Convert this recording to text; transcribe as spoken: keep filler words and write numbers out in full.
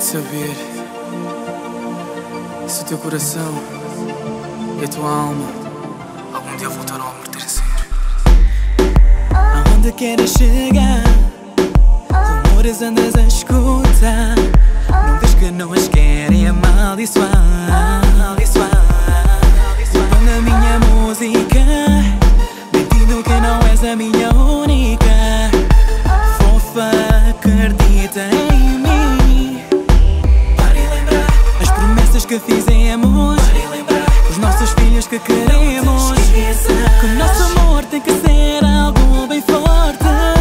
de saber se o teu coração e a tua alma algum dia voltarão a amortecer. Aonde queres chegar? Rumores andas a escutar. Não diz que não as querem amaldiçoar. Põe a minha música, mentindo que não és a minha única. Fofa, acredita em mim. Para e lembrar as promessas que fizemos. Para e lembrar os nossos filhos que queremos. Que o nosso amor tem que ser algo bem forte.